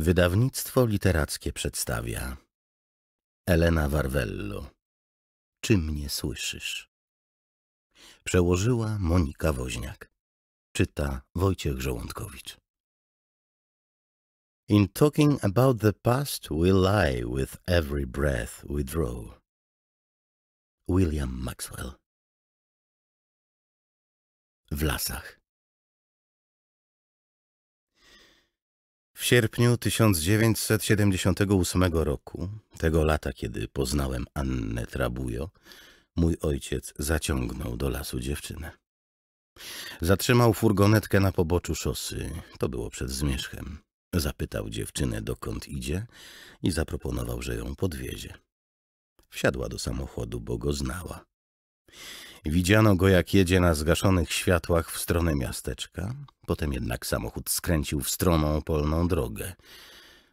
Wydawnictwo literackie przedstawia Elena Varvello. Czy mnie słyszysz? Przełożyła Monika Woźniak. Czyta Wojciech Żołądkowicz. In talking about the past we lie with every breath we draw. William Maxwell. W lasach. W sierpniu 1978 roku, tego lata, kiedy poznałem Annę Trabuio, mój ojciec zaciągnął do lasu dziewczynę. Zatrzymał furgonetkę na poboczu szosy, to było przed zmierzchem. Zapytał dziewczynę, dokąd idzie, i zaproponował, że ją podwiezie. Wsiadła do samochodu, bo go znała. Widziano go, jak jedzie na zgaszonych światłach w stronę miasteczka. Potem jednak samochód skręcił w stromą polną drogę.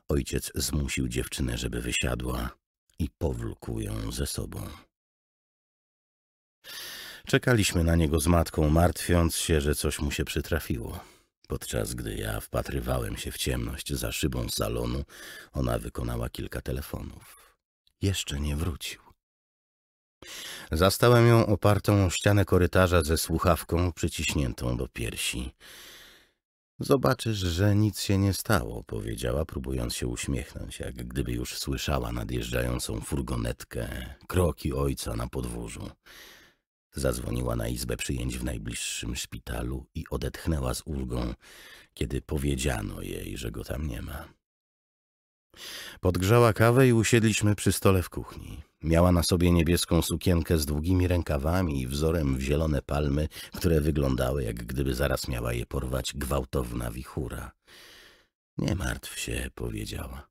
Ojciec zmusił dziewczynę, żeby wysiadła, i powlókł ją ze sobą. Czekaliśmy na niego z matką, martwiąc się, że coś mu się przytrafiło. Podczas gdy ja wpatrywałem się w ciemność za szybą salonu, ona wykonała kilka telefonów. Jeszcze nie wrócił. Zastałem ją opartą o ścianę korytarza ze słuchawką przyciśniętą do piersi. Zobaczysz, że nic się nie stało, powiedziała, próbując się uśmiechnąć, jak gdyby już słyszała nadjeżdżającą furgonetkę, kroki ojca na podwórzu. Zadzwoniła na izbę przyjęć w najbliższym szpitalu i odetchnęła z ulgą, kiedy powiedziano jej, że go tam nie ma. Podgrzała kawę i usiedliśmy przy stole w kuchni. Miała na sobie niebieską sukienkę z długimi rękawami i wzorem w zielone palmy, które wyglądały, jak gdyby zaraz miała je porwać gwałtowna wichura. Nie martw się, powiedziała.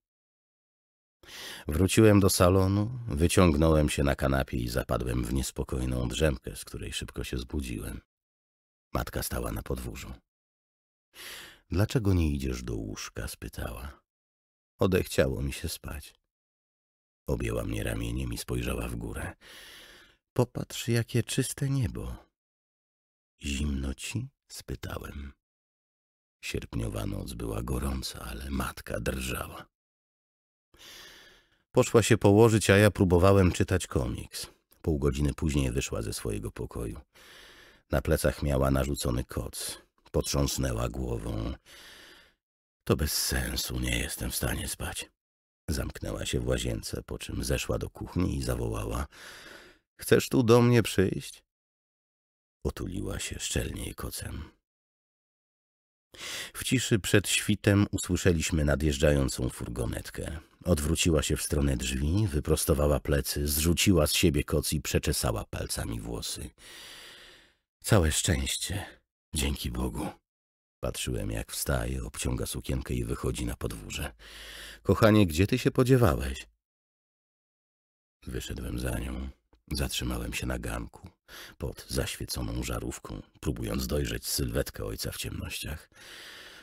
Wróciłem do salonu, wyciągnąłem się na kanapie i zapadłem w niespokojną drzemkę, z której szybko się zbudziłem. Matka stała na podwórzu. Dlaczego nie idziesz do łóżka? spytała. Odechciało mi się spać. Objęła mnie ramieniem i spojrzała w górę. Popatrz, jakie czyste niebo. Zimno ci? spytałem. Sierpniowa noc była gorąca, ale matka drżała. Poszła się położyć, a ja próbowałem czytać komiks. Pół godziny później wyszła ze swojego pokoju. Na plecach miała narzucony koc. Potrząsnęła głową. To bez sensu, nie jestem w stanie spać. Zamknęła się w łazience, po czym zeszła do kuchni i zawołała. Chcesz tu do mnie przyjść? Otuliła się szczelniej kocem. W ciszy przed świtem usłyszeliśmy nadjeżdżającą furgonetkę. Odwróciła się w stronę drzwi, wyprostowała plecy, zrzuciła z siebie koc i przeczesała palcami włosy. Całe szczęście, dzięki Bogu. Patrzyłem, jak wstaje, obciąga sukienkę i wychodzi na podwórze. Kochanie, gdzie ty się podziewałeś? Wyszedłem za nią. Zatrzymałem się na ganku, pod zaświeconą żarówką, próbując dojrzeć sylwetkę ojca w ciemnościach.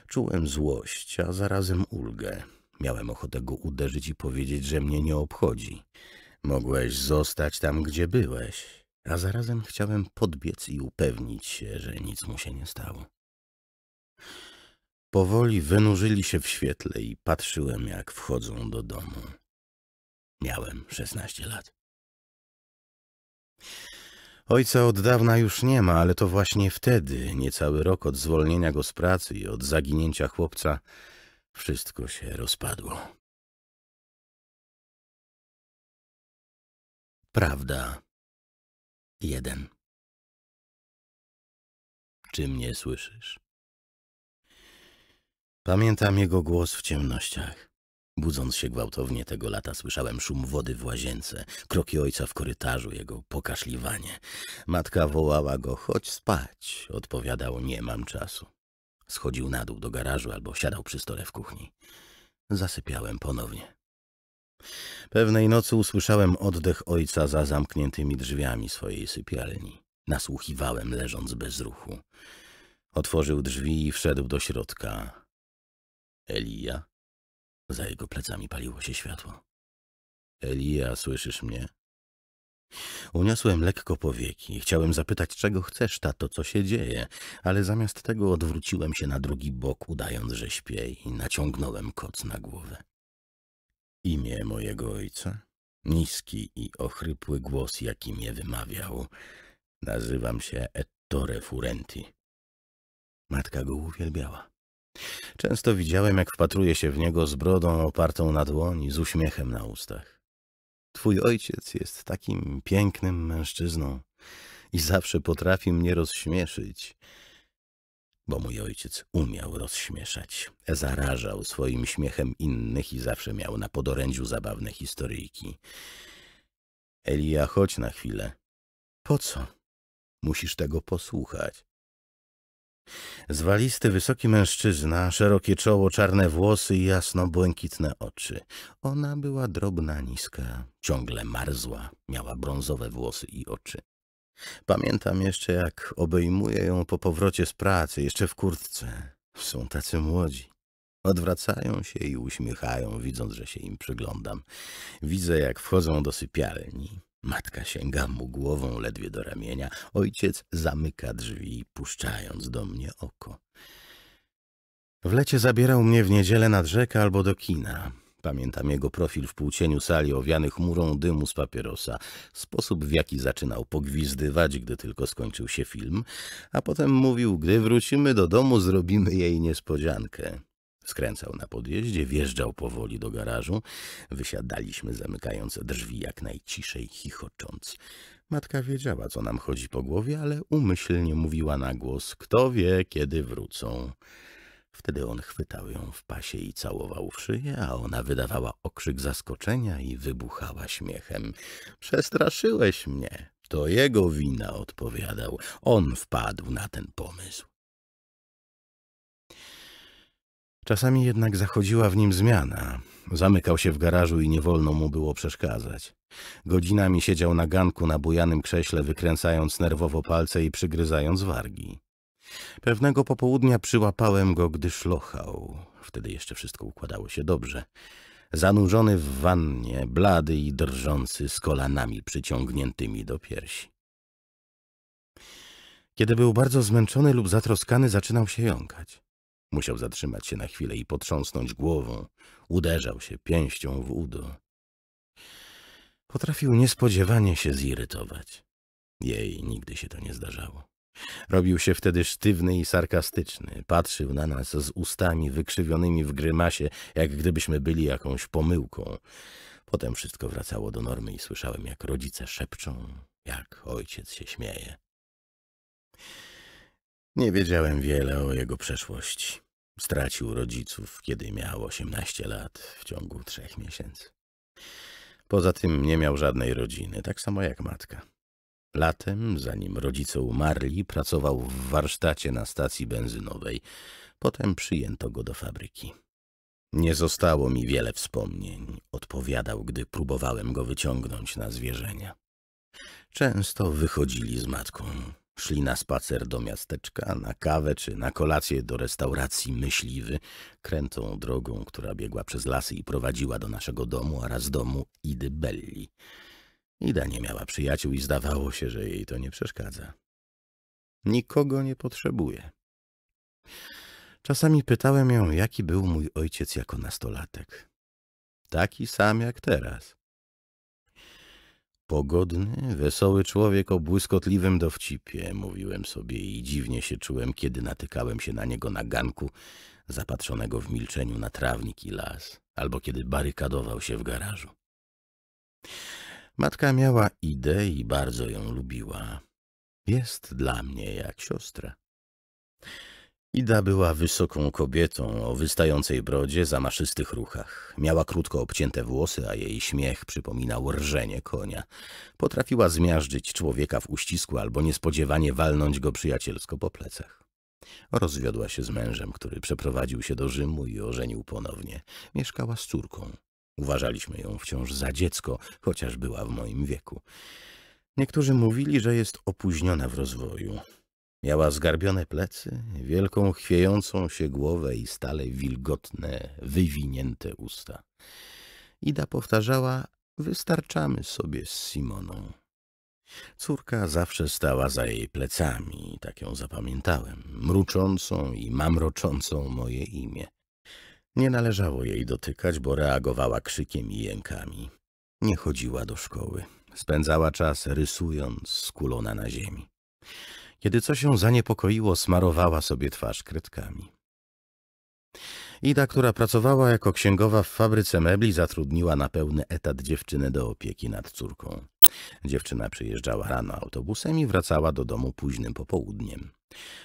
Czułem złość, a zarazem ulgę. Miałem ochotę go uderzyć i powiedzieć, że mnie nie obchodzi. Mogłeś zostać tam, gdzie byłeś, a zarazem chciałem podbiec i upewnić się, że nic mu się nie stało. Powoli wynurzyli się w świetle i patrzyłem, jak wchodzą do domu. Miałem 16 lat. Ojca od dawna już nie ma, ale to właśnie wtedy, niecały rok od zwolnienia go z pracy i od zaginięcia chłopca, wszystko się rozpadło. Prawda 1. Czy mnie słyszysz? Pamiętam jego głos w ciemnościach. Budząc się gwałtownie tego lata, słyszałem szum wody w łazience, kroki ojca w korytarzu, jego pokaszliwanie. Matka wołała go, chodź spać. Odpowiadał, nie mam czasu. Schodził na dół do garażu albo siadał przy stole w kuchni. Zasypiałem ponownie. Pewnej nocy usłyszałem oddech ojca za zamkniętymi drzwiami swojej sypialni. Nasłuchiwałem, leżąc bez ruchu. Otworzył drzwi i wszedł do środka. Elia? Za jego plecami paliło się światło. Elia, słyszysz mnie? Uniosłem lekko powieki. Chciałem zapytać, czego chcesz, tato, co się dzieje, ale zamiast tego odwróciłem się na drugi bok, udając, że śpię, i naciągnąłem koc na głowę. Imię mojego ojca? Niski i ochrypły głos, jaki mnie wymawiał. Nazywam się Ettore Furenti. Matka go uwielbiała. Często widziałem, jak wpatruje się w niego z brodą opartą na dłoni, z uśmiechem na ustach. Twój ojciec jest takim pięknym mężczyzną i zawsze potrafi mnie rozśmieszyć. Bo mój ojciec umiał rozśmieszać. Zarażał swoim śmiechem innych i zawsze miał na podorędziu zabawne historyjki. Elia, chodź na chwilę. Po co? Musisz tego posłuchać. Zwalisty, wysoki mężczyzna, szerokie czoło, czarne włosy i jasno-błękitne oczy. Ona była drobna, niska, ciągle marzła, miała brązowe włosy i oczy. Pamiętam jeszcze, jak obejmuję ją po powrocie z pracy, jeszcze w kurtce. Są tacy młodzi. Odwracają się i uśmiechają, widząc, że się im przyglądam. Widzę, jak wchodzą do sypialni. Matka sięga mu głową ledwie do ramienia. Ojciec zamyka drzwi, puszczając do mnie oko. W lecie zabierał mnie w niedzielę nad rzekę albo do kina. Pamiętam jego profil w półcieniu sali owiany chmurą dymu z papierosa, sposób, w jaki zaczynał pogwizdywać, gdy tylko skończył się film, a potem mówił, gdy wrócimy do domu, zrobimy jej niespodziankę. Skręcał na podjeździe, wjeżdżał powoli do garażu. Wysiadaliśmy, zamykając drzwi jak najciszej, chichocząc. Matka wiedziała, co nam chodzi po głowie, ale umyślnie mówiła na głos, kto wie, kiedy wrócą. Wtedy on chwytał ją w pasie i całował w szyję, a ona wydawała okrzyk zaskoczenia i wybuchała śmiechem. Przestraszyłeś mnie. To jego wina, odpowiadał. On wpadł na ten pomysł. Czasami jednak zachodziła w nim zmiana. Zamykał się w garażu i nie wolno mu było przeszkadzać. Godzinami siedział na ganku na bujanym krześle, wykręcając nerwowo palce i przygryzając wargi. Pewnego popołudnia przyłapałem go, gdy szlochał. Wtedy jeszcze wszystko układało się dobrze. Zanurzony w wannie, blady i drżący, z kolanami przyciągniętymi do piersi. Kiedy był bardzo zmęczony lub zatroskany, zaczynał się jąkać. Musiał zatrzymać się na chwilę i potrząsnąć głową. Uderzał się pięścią w udo. Potrafił niespodziewanie się zirytować. Jej nigdy się to nie zdarzało. Robił się wtedy sztywny i sarkastyczny. Patrzył na nas z ustami wykrzywionymi w grymasie, jak gdybyśmy byli jakąś pomyłką. Potem wszystko wracało do normy i słyszałem, jak rodzice szepczą, jak ojciec się śmieje. Nie wiedziałem wiele o jego przeszłości. Stracił rodziców, kiedy miał 18 lat, w ciągu 3 miesięcy. Poza tym nie miał żadnej rodziny, tak samo jak matka. Latem, zanim rodzice umarli, pracował w warsztacie na stacji benzynowej. Potem przyjęto go do fabryki. Nie zostało mi wiele wspomnień, odpowiadał, gdy próbowałem go wyciągnąć na zwierzenia. Często wychodzili z matką. Szli na spacer do miasteczka, na kawę czy na kolację do restauracji Myśliwy, krętą drogą, która biegła przez lasy i prowadziła do naszego domu oraz domu Idy Belli. Ida nie miała przyjaciół i zdawało się, że jej to nie przeszkadza. Nikogo nie potrzebuje. Czasami pytałem ją, jaki był mój ojciec jako nastolatek. Taki sam jak teraz. Pogodny, wesoły człowiek o błyskotliwym dowcipie, mówiłem sobie i dziwnie się czułem, kiedy natykałem się na niego na ganku, zapatrzonego w milczeniu na trawnik i las, albo kiedy barykadował się w garażu. Matka miała Idę i bardzo ją lubiła. Jest dla mnie jak siostra. Ida była wysoką kobietą o wystającej brodzie, zamaszystych ruchach. Miała krótko obcięte włosy, a jej śmiech przypominał rżenie konia. Potrafiła zmiażdżyć człowieka w uścisku albo niespodziewanie walnąć go przyjacielsko po plecach. Rozwiodła się z mężem, który przeprowadził się do Rzymu i ożenił ponownie. Mieszkała z córką. Uważaliśmy ją wciąż za dziecko, chociaż była w moim wieku. Niektórzy mówili, że jest opóźniona w rozwoju. Miała zgarbione plecy, wielką, chwiejącą się głowę i stale wilgotne, wywinięte usta. Ida powtarzała, wystarczamy sobie z Simoną. Córka zawsze stała za jej plecami, tak ją zapamiętałem, mruczącą i mamroczącą moje imię. Nie należało jej dotykać, bo reagowała krzykiem i jękami. Nie chodziła do szkoły. Spędzała czas rysując, skulona na ziemi. Kiedy coś ją zaniepokoiło, smarowała sobie twarz kredkami. Ida, która pracowała jako księgowa w fabryce mebli, zatrudniła na pełny etat dziewczynę do opieki nad córką. Dziewczyna przyjeżdżała rano autobusem i wracała do domu późnym popołudniem.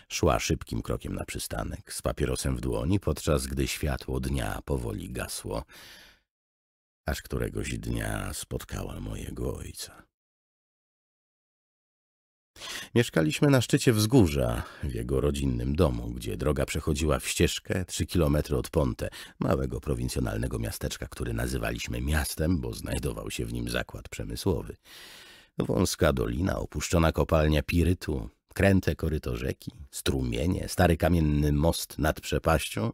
Szła szybkim krokiem na przystanek, z papierosem w dłoni, podczas gdy światło dnia powoli gasło. Aż któregoś dnia spotkała mojego ojca. Mieszkaliśmy na szczycie wzgórza, w jego rodzinnym domu, gdzie droga przechodziła w ścieżkę 3 kilometry od Ponte, małego prowincjonalnego miasteczka, które nazywaliśmy miastem, bo znajdował się w nim zakład przemysłowy. Wąska dolina, opuszczona kopalnia pirytu, kręte koryto rzeki, strumienie, stary kamienny most nad przepaścią,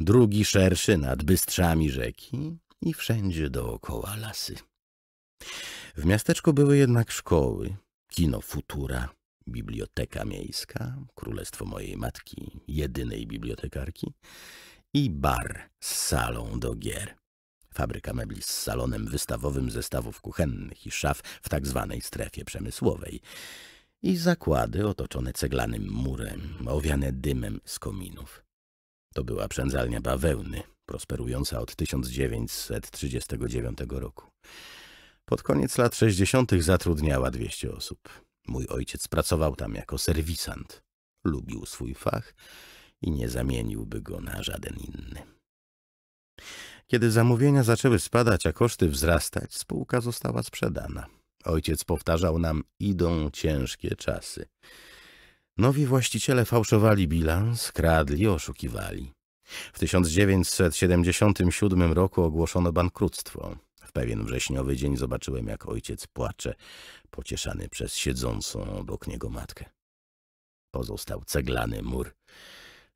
drugi szerszy nad bystrzami rzeki i wszędzie dookoła lasy. W miasteczku były jednak szkoły, Kino Futura, biblioteka miejska, królestwo mojej matki, jedynej bibliotekarki i bar z salą do gier. Fabryka mebli z salonem wystawowym zestawów kuchennych i szaf w tak zwanej strefie przemysłowej i zakłady otoczone ceglanym murem, owiane dymem z kominów. To była przędzalnia bawełny, prosperująca od 1939 roku. Pod koniec lat 60. zatrudniała 200 osób. Mój ojciec pracował tam jako serwisant. Lubił swój fach i nie zamieniłby go na żaden inny. Kiedy zamówienia zaczęły spadać, a koszty wzrastać, spółka została sprzedana. Ojciec powtarzał nam, idą ciężkie czasy. Nowi właściciele fałszowali bilans, kradli, oszukiwali. W 1977 roku ogłoszono bankructwo. W pewien wrześniowy dzień zobaczyłem, jak ojciec płacze, pocieszany przez siedzącą obok niego matkę. Pozostał ceglany mur,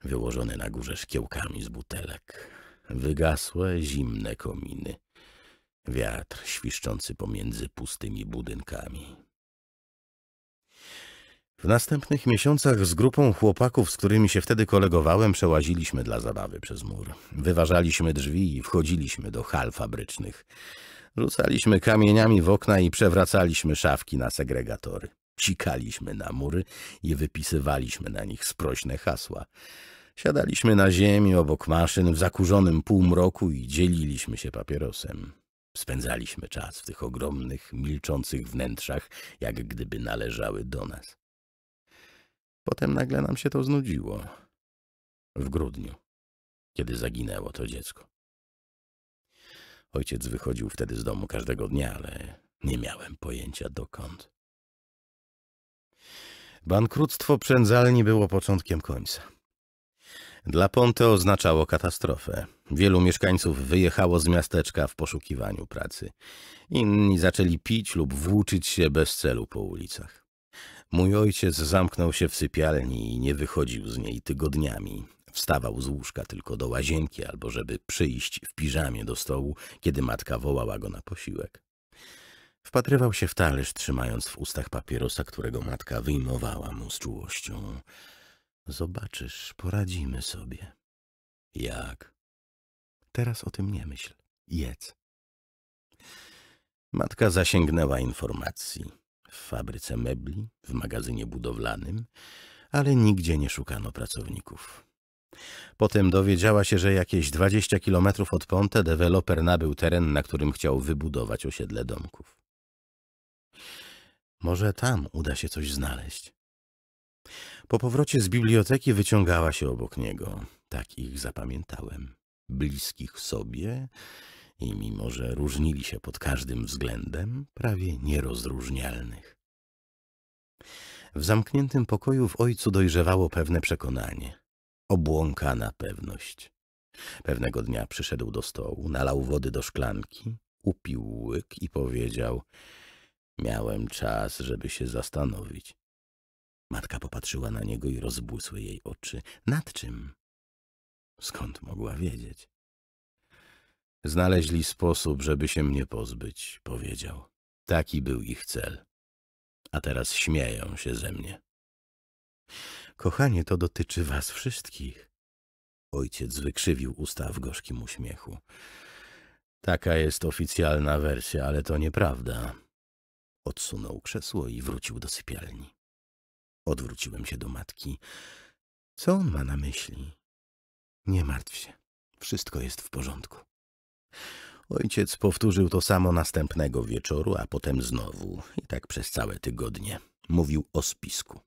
wyłożony na górze szkiełkami z butelek. Wygasłe, zimne kominy. Wiatr świszczący pomiędzy pustymi budynkami. W następnych miesiącach z grupą chłopaków, z którymi się wtedy kolegowałem, przełaziliśmy dla zabawy przez mur. Wyważaliśmy drzwi i wchodziliśmy do hal fabrycznych. Rzucaliśmy kamieniami w okna i przewracaliśmy szafki na segregatory. Cikaliśmy na mury i wypisywaliśmy na nich sprośne hasła. Siadaliśmy na ziemi obok maszyn w zakurzonym półmroku i dzieliliśmy się papierosem. Spędzaliśmy czas w tych ogromnych, milczących wnętrzach, jak gdyby należały do nas. Potem nagle nam się to znudziło. W grudniu, kiedy zaginęło to dziecko. Ojciec wychodził wtedy z domu każdego dnia, ale nie miałem pojęcia dokąd. Bankructwo przędzalni było początkiem końca. Dla Ponte oznaczało katastrofę. Wielu mieszkańców wyjechało z miasteczka w poszukiwaniu pracy. Inni zaczęli pić lub włóczyć się bez celu po ulicach. Mój ojciec zamknął się w sypialni i nie wychodził z niej tygodniami. Wstawał z łóżka tylko do łazienki albo żeby przyjść w piżamie do stołu, kiedy matka wołała go na posiłek. Wpatrywał się w talerz, trzymając w ustach papierosa, którego matka wyjmowała mu z czułością. Zobaczysz, poradzimy sobie. Jak? Teraz o tym nie myśl. Jedz. Matka zasięgnęła informacji. W fabryce mebli, w magazynie budowlanym, ale nigdzie nie szukano pracowników. Potem dowiedziała się, że jakieś 20 kilometrów od Ponte deweloper nabył teren, na którym chciał wybudować osiedle domków. Może tam uda się coś znaleźć. Po powrocie z biblioteki wyciągała się obok niego. Tak ich zapamiętałem. Bliskich sobie i mimo, że różnili się pod każdym względem, prawie nierozróżnialnych. W zamkniętym pokoju w ojcu dojrzewało pewne przekonanie, obłąkana pewność. Pewnego dnia przyszedł do stołu, nalał wody do szklanki, upił łyk i powiedział – miałem czas, żeby się zastanowić. Matka popatrzyła na niego i rozbłysły jej oczy. Nad czym? Skąd mogła wiedzieć? Znaleźli sposób, żeby się mnie pozbyć, powiedział. Taki był ich cel. a teraz śmieją się ze mnie. Kochanie, to dotyczy was wszystkich. Ojciec wykrzywił usta w gorzkim uśmiechu. Taka jest oficjalna wersja, ale to nieprawda. Odsunął krzesło i wrócił do sypialni. Odwróciłem się do matki. Co on ma na myśli? Nie martw się. Wszystko jest w porządku. Ojciec powtórzył to samo następnego wieczoru, a potem znowu. I tak przez całe tygodnie. Mówił o spisku.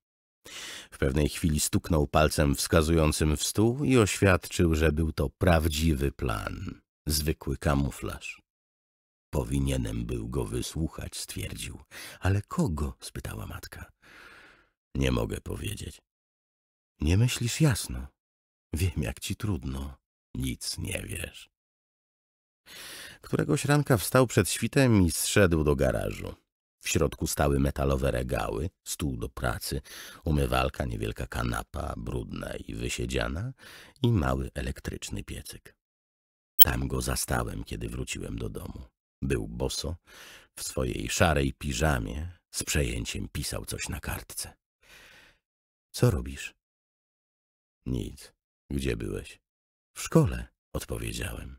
W pewnej chwili stuknął palcem wskazującym w stół i oświadczył, że był to prawdziwy plan. Zwykły kamuflaż. Powinienem był go wysłuchać, stwierdził. Ale kogo? Spytała matka. Nie mogę powiedzieć. Nie myślisz jasno. Wiem, jak ci trudno. Nic nie wiesz. Któregoś ranka wstał przed świtem i zszedł do garażu. W środku stały metalowe regały, stół do pracy, umywalka, niewielka kanapa, brudna i wysiedziana i mały elektryczny piecyk. Tam go zastałem, kiedy wróciłem do domu. Był boso, w swojej szarej piżamie, z przejęciem pisał coś na kartce. Co robisz? Nic. Gdzie byłeś? W szkole, odpowiedziałem.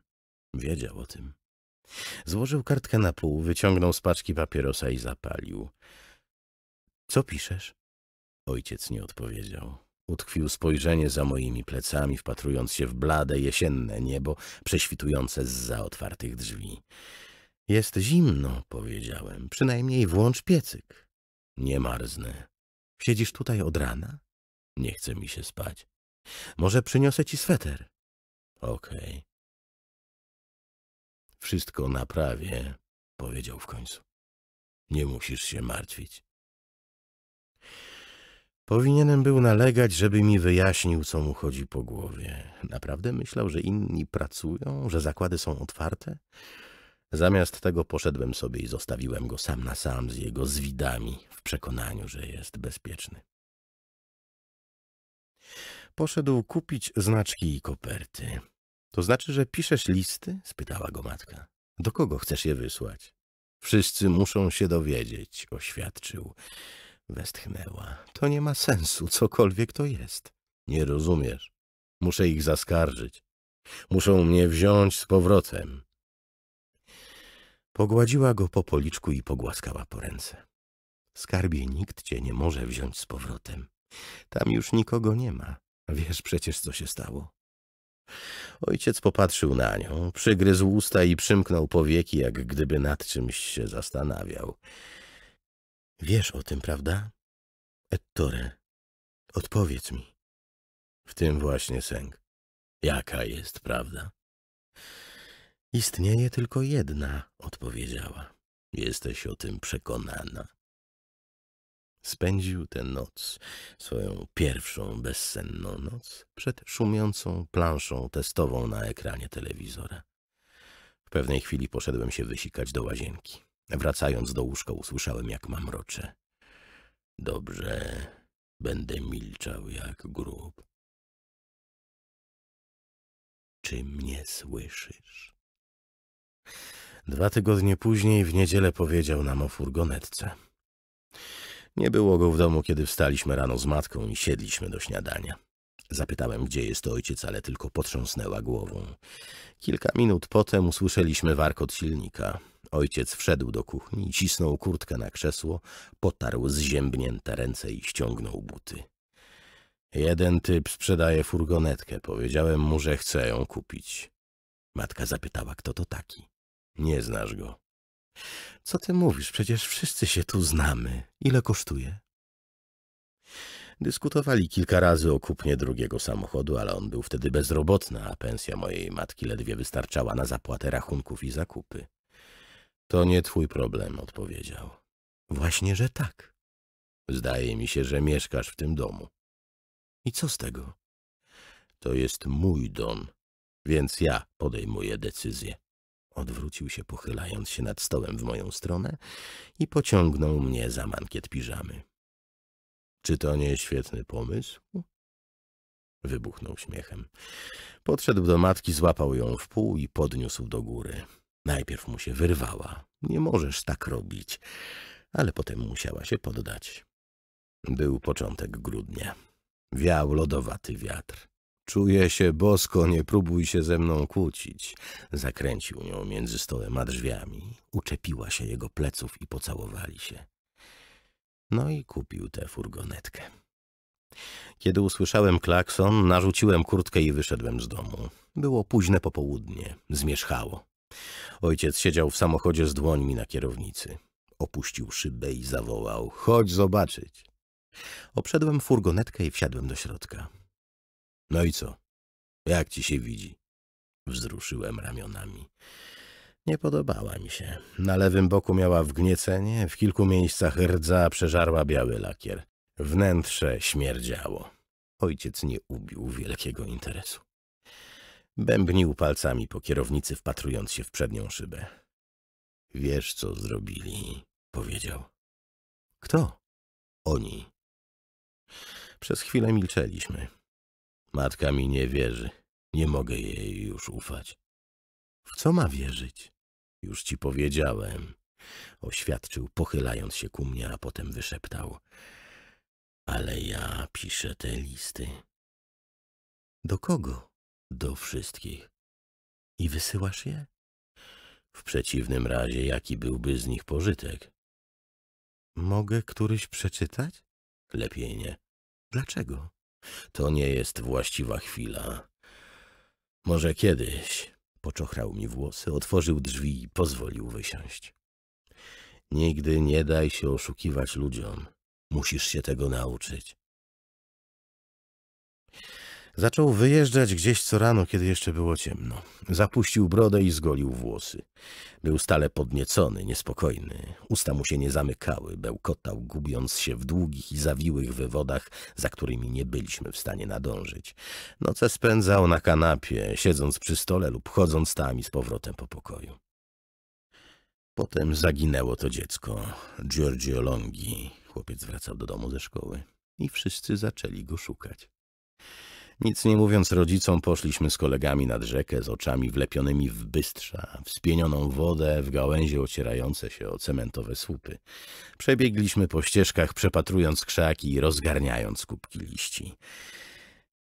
Wiedział o tym. Złożył kartkę na pół, wyciągnął z paczki papierosa i zapalił. Co piszesz? Ojciec nie odpowiedział. Utkwił spojrzenie za moimi plecami, wpatrując się w blade jesienne niebo, prześwitujące zza otwartych drzwi. Jest zimno, powiedziałem. Przynajmniej włącz piecyk. Nie marznę. Siedzisz tutaj od rana? Nie chce mi się spać. Może przyniosę ci sweter? Okej. Wszystko naprawię, powiedział w końcu. Nie musisz się martwić. Powinienem był nalegać, żeby mi wyjaśnił, co mu chodzi po głowie. Naprawdę myślał, że inni pracują, że zakłady są otwarte? Zamiast tego poszedłem sobie i zostawiłem go sam na sam z jego zwidami, w przekonaniu, że jest bezpieczny. Poszedł kupić znaczki i koperty. To znaczy, że piszesz listy? Spytała go matka. Do kogo chcesz je wysłać? Wszyscy muszą się dowiedzieć, oświadczył. Westchnęła. To nie ma sensu, cokolwiek to jest. Nie rozumiesz. Muszę ich zaskarżyć. Muszą mnie wziąć z powrotem. Pogładziła go po policzku i pogłaskała po ręce. Skarbie, nikt cię nie może wziąć z powrotem. Tam już nikogo nie ma. Wiesz przecież, co się stało. Ojciec popatrzył na nią, przygryzł usta i przymknął powieki, jak gdyby nad czymś się zastanawiał. Wiesz o tym, prawda? Ettore, odpowiedz mi. W tym właśnie sęk. Jaka jest prawda? Istnieje tylko jedna, odpowiedziała. Jesteś o tym przekonana. Spędził tę noc, swoją pierwszą bezsenną noc, przed szumiącą planszą testową na ekranie telewizora. W pewnej chwili poszedłem się wysikać do łazienki. Wracając do łóżka usłyszałem, jak mamrocze. Dobrze, będę milczał jak grób. Czy mnie słyszysz? 2 tygodnie później w niedzielę powiedział nam o furgonetce. Nie było go w domu, kiedy wstaliśmy rano z matką i siedliśmy do śniadania. Zapytałem, gdzie jest ojciec, ale tylko potrząsnęła głową. Kilka minut potem usłyszeliśmy warkot silnika. Ojciec wszedł do kuchni, cisnął kurtkę na krzesło, potarł zziębnięte ręce i ściągnął buty. Jeden typ sprzedaje furgonetkę. Powiedziałem mu, że chcę ją kupić. Matka zapytała, kto to taki. Nie znasz go. Co ty mówisz? Przecież wszyscy się tu znamy. Ile kosztuje? Dyskutowali kilka razy o kupnie drugiego samochodu, ale on był wtedy bezrobotny, a pensja mojej matki ledwie wystarczała na zapłatę rachunków i zakupy. To nie twój problem, odpowiedział. Właśnie, że tak. Zdaje mi się, że mieszkasz w tym domu. I co z tego? To jest mój dom, więc ja podejmuję decyzję. Odwrócił się, pochylając się nad stołem w moją stronę i pociągnął mnie za mankiet piżamy. Czy to nie świetny pomysł? Wybuchnął śmiechem. Podszedł do matki, złapał ją w pół i podniósł do góry. Najpierw mu się wyrwała. Nie możesz tak robić. ale potem musiała się poddać. Był początek grudnia. Wiał lodowaty wiatr. Czuję się bosko, nie próbuj się ze mną kłócić. Zakręcił nią między stołem a drzwiami. Uczepiła się jego pleców i pocałowali się. No i kupił tę furgonetkę. Kiedy usłyszałem klakson, narzuciłem kurtkę i wyszedłem z domu. Było późne popołudnie, zmierzchało. Ojciec siedział w samochodzie z dłońmi na kierownicy. Opuścił szybę i zawołał: chodź zobaczyć. Obszedłem furgonetkę i wsiadłem do środka. No i co? Jak ci się widzi? Wzruszyłem ramionami. Nie podobała mi się. Na lewym boku miała wgniecenie, w kilku miejscach rdza przeżarła biały lakier. Wnętrze śmierdziało. Ojciec nie ubił wielkiego interesu. Bębnił palcami po kierownicy, wpatrując się w przednią szybę. Wiesz, co zrobili, powiedział. Kto? Oni. Przez chwilę milczeliśmy. Matka mi nie wierzy. Nie mogę jej już ufać. W co ma wierzyć? Już ci powiedziałem. Oświadczył, pochylając się ku mnie, a potem wyszeptał. Ale ja piszę te listy. Do kogo? Do wszystkich. I wysyłasz je? W przeciwnym razie, jaki byłby z nich pożytek? Mogę któryś przeczytać? Lepiej nie. Dlaczego? To nie jest właściwa chwila. Może kiedyś. Poczochrał mi włosy, otworzył drzwi i pozwolił wysiąść. Nigdy nie daj się oszukiwać ludziom. Musisz się tego nauczyć. Zaczął wyjeżdżać gdzieś co rano, kiedy jeszcze było ciemno. Zapuścił brodę i zgolił włosy. Był stale podniecony, niespokojny. Usta mu się nie zamykały, bełkotał, gubiąc się w długich i zawiłych wywodach, za którymi nie byliśmy w stanie nadążyć. Noce spędzał na kanapie, siedząc przy stole lub chodząc tam i z powrotem po pokoju. Potem zaginęło to dziecko, Giorgio Longi. Chłopiec wracał do domu ze szkoły i wszyscy zaczęli go szukać. Nic nie mówiąc rodzicom, poszliśmy z kolegami nad rzekę z oczami wlepionymi w bystrza, w spienioną wodę, w gałęzie ocierające się o cementowe słupy. Przebiegliśmy po ścieżkach, przepatrując krzaki i rozgarniając kubki liści.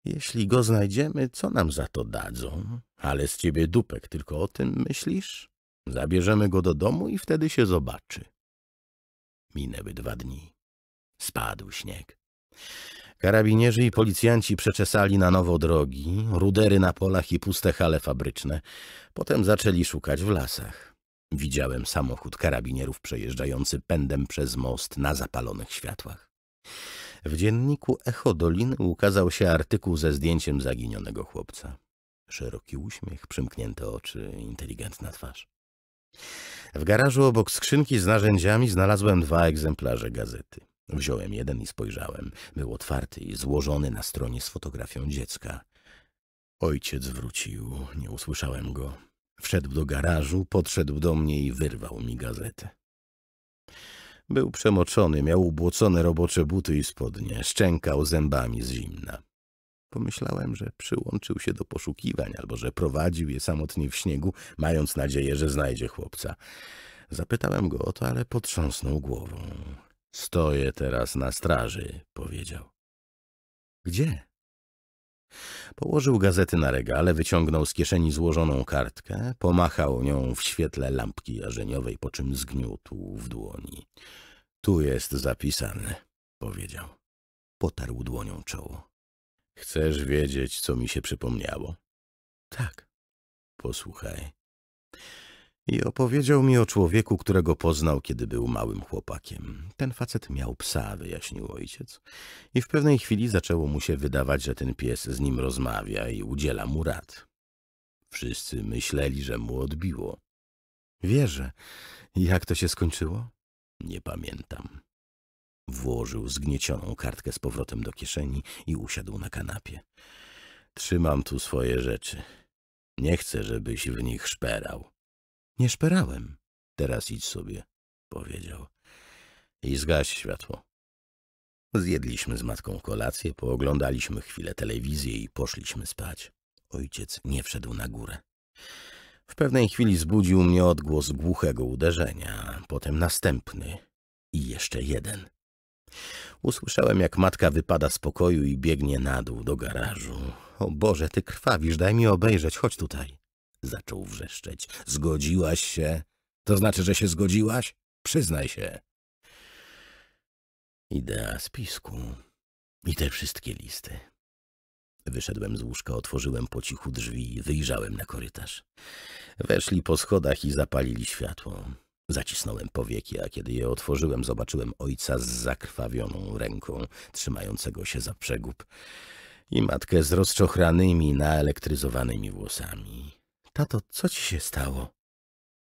Jeśli go znajdziemy, co nam za to dadzą? Ale z ciebie dupek, tylko o tym myślisz? Zabierzemy go do domu i wtedy się zobaczy. Minęły 2 dni. Spadł śnieg. Karabinierzy i policjanci przeczesali na nowo drogi, rudery na polach i puste hale fabryczne. Potem zaczęli szukać w lasach. Widziałem samochód karabinierów przejeżdżający pędem przez most na zapalonych światłach. W dzienniku Echo Doliny ukazał się artykuł ze zdjęciem zaginionego chłopca. Szeroki uśmiech, przymknięte oczy, inteligentna twarz. W garażu obok skrzynki z narzędziami znalazłem 2 egzemplarze gazety. Wziąłem jeden i spojrzałem. Był otwarty i złożony na stronie z fotografią dziecka. Ojciec wrócił. Nie usłyszałem go. Wszedł do garażu, podszedł do mnie i wyrwał mi gazetę. Był przemoczony, miał ubłocone robocze buty i spodnie. Szczękał zębami z zimna. Pomyślałem, że przyłączył się do poszukiwań albo że prowadził je samotnie w śniegu, mając nadzieję, że znajdzie chłopca. Zapytałem go o to, ale potrząsnął głową. Stoję teraz na straży, powiedział. Gdzie? Położył gazety na regale, wyciągnął z kieszeni złożoną kartkę, pomachał nią w świetle lampki jarzeniowej, po czym zgniótł w dłoni. Tu jest zapisane, powiedział. Potarł dłonią czoło. Chcesz wiedzieć, co mi się przypomniało? Tak. Posłuchaj. I opowiedział mi o człowieku, którego poznał, kiedy był małym chłopakiem. Ten facet miał psa, wyjaśnił ojciec. I w pewnej chwili zaczęło mu się wydawać, że ten pies z nim rozmawia i udziela mu rad. Wszyscy myśleli, że mu odbiło. Wierzę. Jak to się skończyło? Nie pamiętam. Włożył zgniecioną kartkę z powrotem do kieszeni i usiadł na kanapie. Trzymam tu swoje rzeczy. Nie chcę, żebyś w nich szperał. Nie szperałem. Teraz idź sobie, powiedział. I zgaś światło. Zjedliśmy z matką kolację, pooglądaliśmy chwilę telewizję i poszliśmy spać. Ojciec nie wszedł na górę. W pewnej chwili zbudził mnie odgłos głuchego uderzenia, potem następny. i jeszcze jeden. Usłyszałem, jak matka wypada z pokoju i biegnie na dół do garażu. O Boże, ty krwawisz, daj mi obejrzeć, chodź tutaj. Zaczął wrzeszczeć. Zgodziłaś się? To znaczy, że się zgodziłaś? Przyznaj się. Idea spisku i te wszystkie listy. Wyszedłem z łóżka, otworzyłem po cichu drzwi i wyjrzałem na korytarz. Weszli po schodach i zapalili światło. Zacisnąłem powieki, a kiedy je otworzyłem, zobaczyłem ojca z zakrwawioną ręką, trzymającego się za przegub, i matkę z rozczochranymi, naelektryzowanymi włosami. Tato, co ci się stało?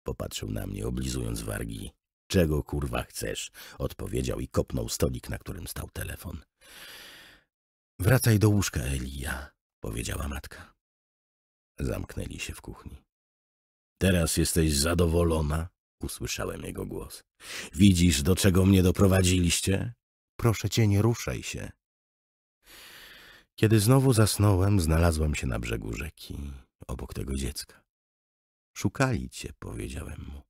Popatrzył na mnie, oblizując wargi. Czego kurwa chcesz? Odpowiedział i kopnął stolik, na którym stał telefon. Wracaj do łóżka, Elia, powiedziała matka. Zamknęli się w kuchni. Teraz jesteś zadowolona? Usłyszałem jego głos. Widzisz, do czego mnie doprowadziliście? Proszę cię, nie ruszaj się. Kiedy znowu zasnąłem, znalazłem się na brzegu rzeki, obok tego dziecka. Szukali cię, powiedziałem mu.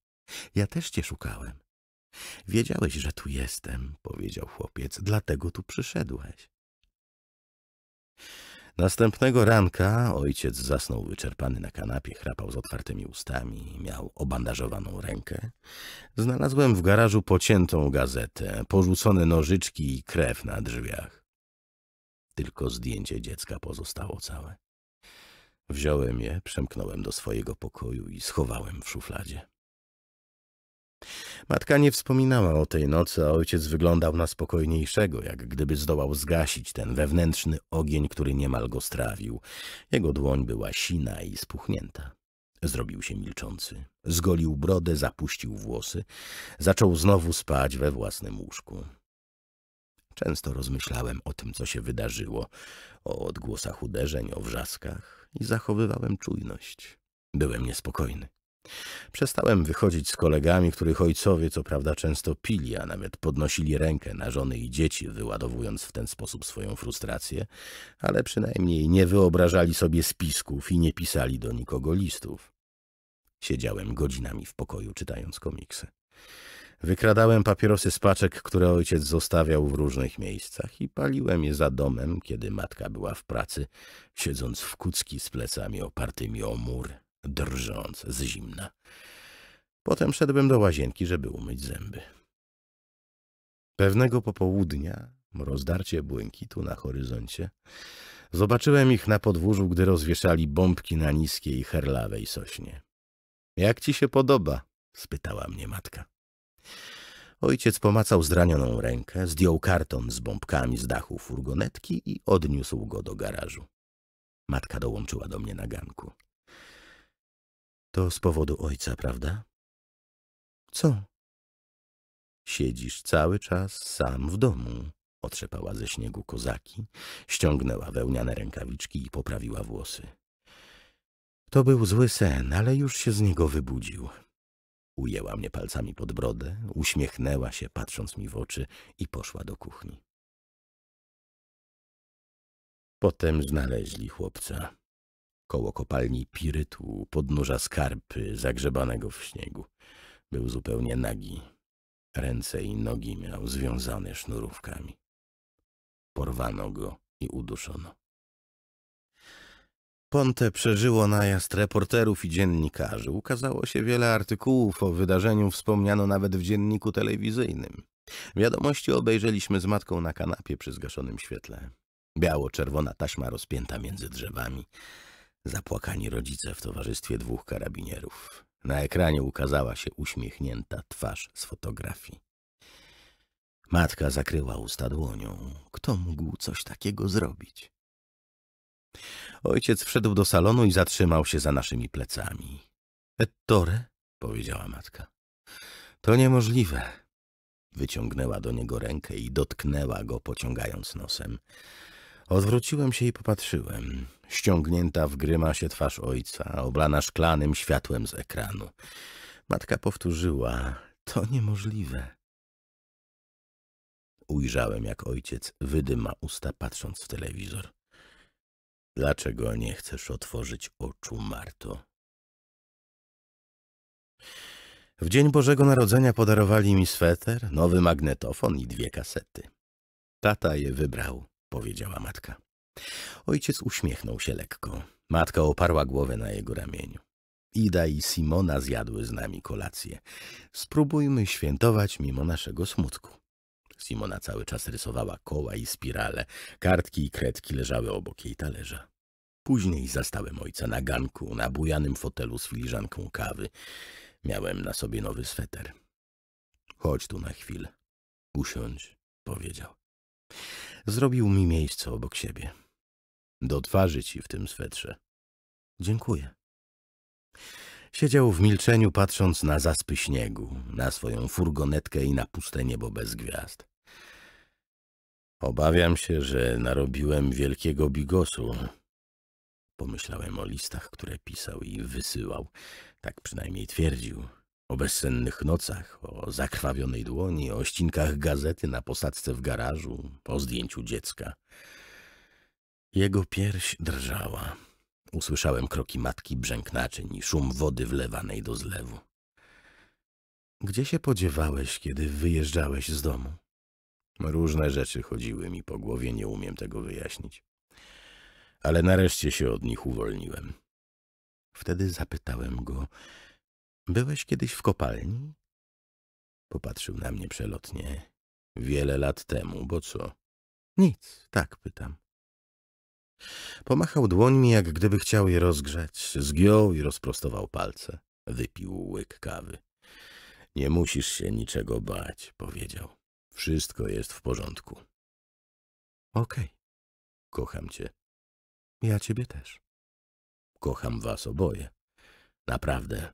Ja też cię szukałem. Wiedziałeś, że tu jestem, powiedział chłopiec, dlatego tu przyszedłeś. Następnego ranka ojciec zasnął wyczerpany na kanapie, chrapał z otwartymi ustami, miał obandażowaną rękę. Znalazłem w garażu pociętą gazetę, porzucone nożyczki i krew na drzwiach. Tylko zdjęcie dziecka pozostało całe. Wziąłem je, przemknąłem do swojego pokoju i schowałem w szufladzie. Matka nie wspominała o tej nocy, a ojciec wyglądał na spokojniejszego, jak gdyby zdołał zgasić ten wewnętrzny ogień, który niemal go strawił. Jego dłoń była sina i spuchnięta. Zrobił się milczący, zgolił brodę, zapuścił włosy, zaczął znowu spać we własnym łóżku. Często rozmyślałem o tym, co się wydarzyło, o odgłosach uderzeń, o wrzaskach i zachowywałem czujność. Byłem niespokojny. Przestałem wychodzić z kolegami, których ojcowie co prawda często pili, a nawet podnosili rękę na żony i dzieci, wyładowując w ten sposób swoją frustrację, ale przynajmniej nie wyobrażali sobie spisków i nie pisali do nikogo listów. Siedziałem godzinami w pokoju, czytając komiksy. Wykradałem papierosy z paczek, które ojciec zostawiał w różnych miejscach, i paliłem je za domem, kiedy matka była w pracy, siedząc w kucki z plecami opartymi o mur, drżąc z zimna. Potem szedłem do łazienki, żeby umyć zęby. Pewnego popołudnia, rozdarcie błękitu na horyzoncie, zobaczyłem ich na podwórzu, gdy rozwieszali bombki na niskiej, herlawej sośnie. — Jak ci się podoba? — spytała mnie matka. Ojciec pomacał zranioną rękę, zdjął karton z bombkami z dachu furgonetki i odniósł go do garażu. Matka dołączyła do mnie na ganku. To z powodu ojca, prawda? Co? Siedzisz cały czas sam w domu. Otrzepała ze śniegu kozaki, ściągnęła wełniane rękawiczki i poprawiła włosy. To był zły sen, ale już się z niego wybudził. Ujęła mnie palcami pod brodę, uśmiechnęła się, patrząc mi w oczy, i poszła do kuchni. Potem znaleźli chłopca. Koło kopalni pirytu, u podnóża skarpy zagrzebanego w śniegu. Był zupełnie nagi. Ręce i nogi miał związane sznurówkami. Porwano go i uduszono. Ponte przeżyło najazd reporterów i dziennikarzy. Ukazało się wiele artykułów o wydarzeniu, wspomniano nawet w dzienniku telewizyjnym. Wiadomości obejrzeliśmy z matką na kanapie przy zgaszonym świetle. Biało-czerwona taśma rozpięta między drzewami. Zapłakani rodzice w towarzystwie dwóch karabinierów. Na ekranie ukazała się uśmiechnięta twarz z fotografii. Matka zakryła usta dłonią. Kto mógł coś takiego zrobić? Ojciec wszedł do salonu i zatrzymał się za naszymi plecami. Ettore, powiedziała matka. To niemożliwe. Wyciągnęła do niego rękę i dotknęła go, pociągając nosem. Odwróciłem się i popatrzyłem. Ściągnięta w grymasie twarz ojca, oblana szklanym światłem z ekranu. Matka powtórzyła, to niemożliwe. Ujrzałem, jak ojciec wydyma usta, patrząc w telewizor. Dlaczego nie chcesz otworzyć oczu, Marto? W dzień Bożego Narodzenia podarowali mi sweter, nowy magnetofon i 2 kasety. Tata je wybrał, powiedziała matka. Ojciec uśmiechnął się lekko. Matka oparła głowę na jego ramieniu. Ida i Simona zjadły z nami kolację. Spróbujmy świętować mimo naszego smutku. Simona cały czas rysowała koła i spirale. Kartki i kredki leżały obok jej talerza. Później zastałem ojca na ganku, na bujanym fotelu z filiżanką kawy. Miałem na sobie nowy sweter. Chodź tu na chwilę. Usiądź, powiedział. Zrobił mi miejsce obok siebie. Do twarzy ci w tym swetrze. Dziękuję. Siedział w milczeniu, patrząc na zaspy śniegu, na swoją furgonetkę i na puste niebo bez gwiazd. Obawiam się, że narobiłem wielkiego bigosu. Pomyślałem o listach, które pisał i wysyłał, tak przynajmniej twierdził. O bezsennych nocach, o zakrwawionej dłoni, o ścinkach gazety na posadzce w garażu, o zdjęciu dziecka. Jego pierś drżała. Usłyszałem kroki matki, brzęk naczyń i szum wody wlewanej do zlewu. Gdzie się podziewałeś, kiedy wyjeżdżałeś z domu? Różne rzeczy chodziły mi po głowie, nie umiem tego wyjaśnić. Ale nareszcie się od nich uwolniłem. Wtedy zapytałem go, byłeś kiedyś w kopalni? Popatrzył na mnie przelotnie. Wiele lat temu, bo co? Nic, tak pytam. Pomachał dłońmi, jak gdyby chciał je rozgrzać. Zgiął i rozprostował palce. Wypił łyk kawy. Nie musisz się niczego bać, powiedział. Wszystko jest w porządku. Okej. Kocham cię. Ja ciebie też. Kocham was oboje. Naprawdę.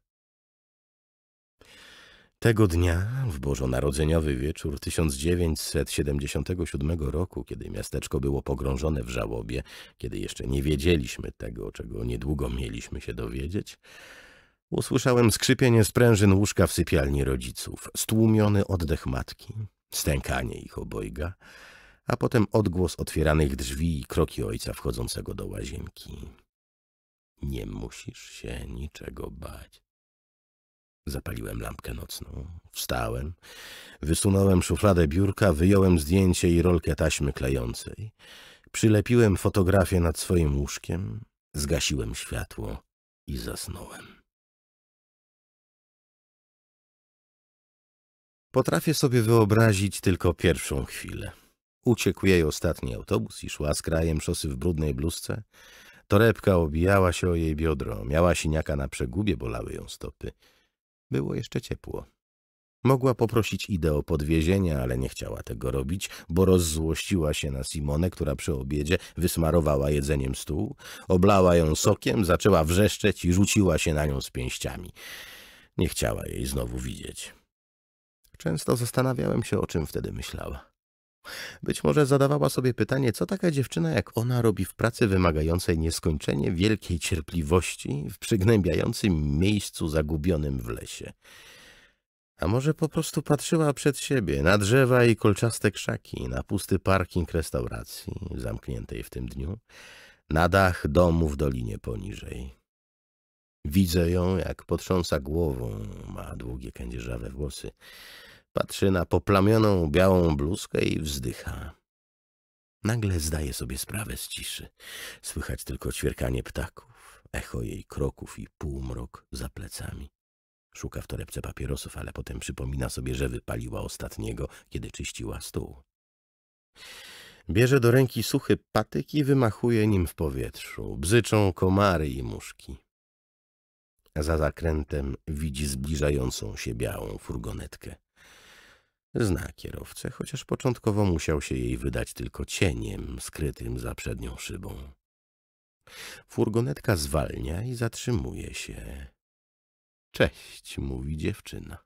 Tego dnia, w bożonarodzeniowy wieczór 1977 roku, kiedy miasteczko było pogrążone w żałobie, kiedy jeszcze nie wiedzieliśmy tego, czego niedługo mieliśmy się dowiedzieć, usłyszałem skrzypienie sprężyn łóżka w sypialni rodziców, stłumiony oddech matki, stękanie ich obojga, a potem odgłos otwieranych drzwi i kroki ojca wchodzącego do łazienki. Nie musisz się niczego bać. Zapaliłem lampkę nocną, wstałem, wysunąłem szufladę biurka, wyjąłem zdjęcie i rolkę taśmy klejącej, przylepiłem fotografię nad swoim łóżkiem, zgasiłem światło i zasnąłem. Potrafię sobie wyobrazić tylko pierwszą chwilę. Uciekł jej ostatni autobus i szła z krajem szosy w brudnej bluzce. Torebka obijała się o jej biodro, miała siniaka na przegubie, bolały ją stopy. Było jeszcze ciepło. Mogła poprosić Idę o podwiezienie, ale nie chciała tego robić, bo rozzłościła się na Simonę, która przy obiedzie wysmarowała jedzeniem stół, oblała ją sokiem, zaczęła wrzeszczeć i rzuciła się na nią z pięściami. Nie chciała jej znowu widzieć. Często zastanawiałem się, o czym wtedy myślała. Być może zadawała sobie pytanie, co taka dziewczyna jak ona robi w pracy wymagającej nieskończenie wielkiej cierpliwości w przygnębiającym miejscu zagubionym w lesie. A może po prostu patrzyła przed siebie, na drzewa i kolczaste krzaki, na pusty parking restauracji, zamkniętej w tym dniu, na dach domu w dolinie poniżej. Widzę ją, jak potrząsa głową, ma długie kędzierzawe włosy. Patrzy na poplamioną białą bluzkę i wzdycha. Nagle zdaje sobie sprawę z ciszy. Słychać tylko ćwierkanie ptaków, echo jej kroków i półmrok za plecami. Szuka w torebce papierosów, ale potem przypomina sobie, że wypaliła ostatniego, kiedy czyściła stół. Bierze do ręki suchy patyk i wymachuje nim w powietrzu. Bzyczą komary i muszki. Za zakrętem widzi zbliżającą się białą furgonetkę. Zna kierowcę, chociaż początkowo musiał się jej wydać tylko cieniem skrytym za przednią szybą. Furgonetka zwalnia i zatrzymuje się. Cześć, mówi dziewczyna.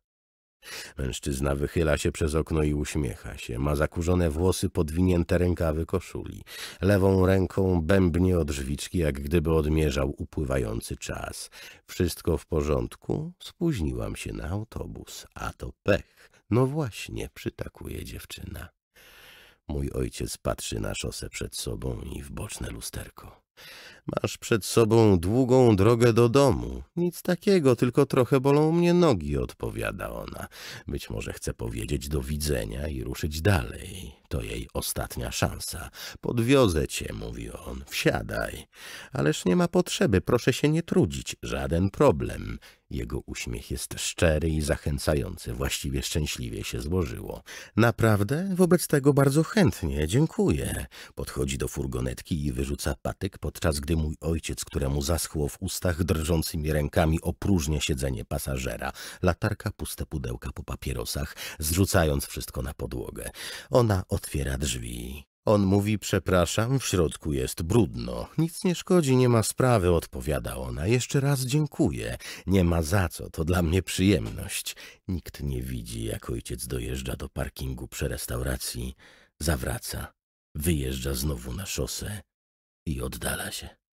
Mężczyzna wychyla się przez okno i uśmiecha się. Ma zakurzone włosy, podwinięte rękawy koszuli. Lewą ręką bębnie o drzwiczki, jak gdyby odmierzał upływający czas. Wszystko w porządku? Spóźniłam się na autobus, a to pech. No właśnie, przytakuje dziewczyna. Mój ojciec patrzy na szosę przed sobą i w boczne lusterko. Masz przed sobą długą drogę do domu. Nic takiego, tylko trochę bolą mnie nogi, odpowiada ona. Być może chce powiedzieć do widzenia i ruszyć dalej. To jej ostatnia szansa. Podwiozę cię, mówi on. Wsiadaj. Ależ nie ma potrzeby, proszę się nie trudzić. Żaden problem. Jego uśmiech jest szczery i zachęcający. Właściwie szczęśliwie się złożyło. Naprawdę? Wobec tego bardzo chętnie. Dziękuję. Podchodzi do furgonetki i wyrzuca patyk, podczas gdy mój ojciec, któremu zaschło w ustach, drżącymi rękami opróżnia siedzenie pasażera. Latarka, puste pudełka po papierosach, zrzucając wszystko na podłogę. Ona otwiera drzwi. On mówi, przepraszam, w środku jest brudno. Nic nie szkodzi, nie ma sprawy, odpowiada ona. Jeszcze raz dziękuję. Nie ma za co, to dla mnie przyjemność. Nikt nie widzi, jak ojciec dojeżdża do parkingu przy restauracji, zawraca, wyjeżdża znowu na szosę i oddala się.